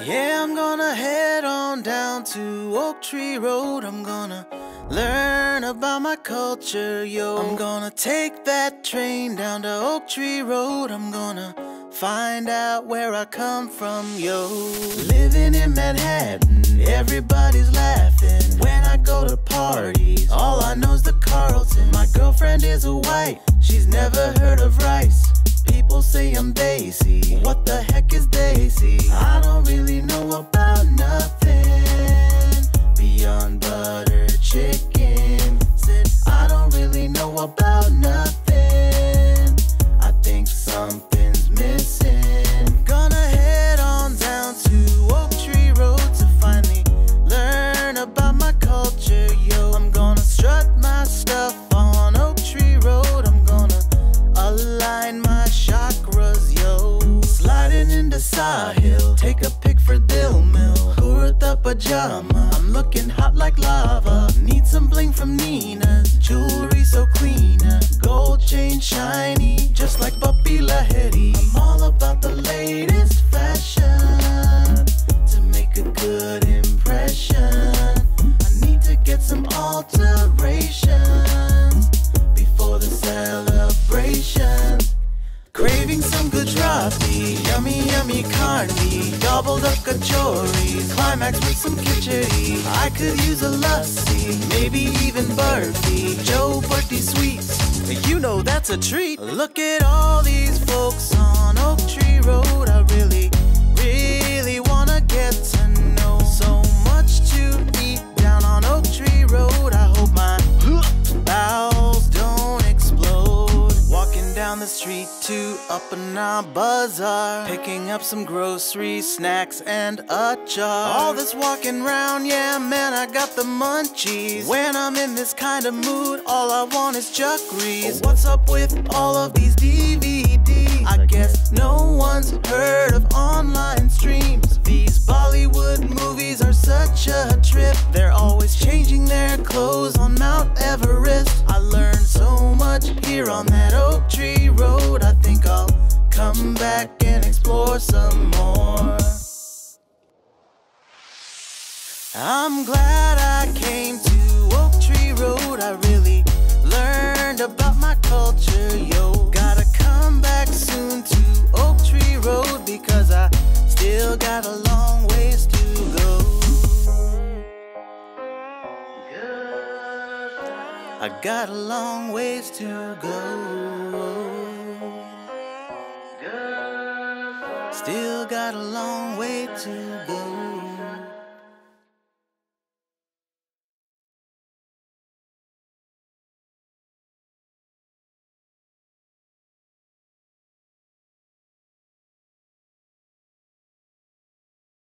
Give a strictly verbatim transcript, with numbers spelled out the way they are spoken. Yeah, I'm gonna head on down to Oak Tree Road. I'm gonna learn about my culture, yo. I'm gonna take that train down to Oak Tree Road. I'm gonna find out where I come from, yo. Living in Manhattan, everybody's laughing. When I go to parties, all I know's the Carlton. My girlfriend is a white, she's never heard of rice. People say I'm Desi. What the heck is Desi? I don't really know about nothing beyond butter chicken. Since I don't really know about nothing, I think something's missing. I'm gonna head on down to Oak Tree Road to finally learn about my culture, yo. I'm gonna strut my stuff on Oak Tree Road. I'm gonna align my chakras, yo. Sliding into Sahil, take a pic for Dill Mill. The pajama, I'm looking hot like lava. Need some bling from Nina's, jewelry so clean. Gold chain shiny, just like Bobby LaHetti. I'm all about the latest fashion to make a good impression. I need to get some alterations before the celebration. Craving some good rafi, yummy yummy carni, doubled up kachoris, climax with some khichdi. I could use a lassi, maybe even burfi, Joe Bertie sweets, you know that's a treat. Look at all these folks on Oak Tree Road, I really, really wanna get to know. So much to eat down on Oak Tree Road, I hope my bowels don't explode. Walking down the street to Up in our Bazaar, picking up some groceries, snacks, and a jar. All this walking round, yeah, man, I got the munchies. When I'm in this kind of mood, all I want is Chuck Reese. Oh, what's up with all of these D V Ds? I guess no one's heard of online streams. These Bollywood movies are such a trip. They're always changing their clothes on Mount Everest. I learned so much here on that Oak Tree Road. I think I'll come back and explore some more. I'm glad I came to Oak Tree Road. I really learned about my culture, yo. Gotta come back soon to Oak Tree Road because I still got a long ways to go. I got a long ways to go. Still got a long way to go.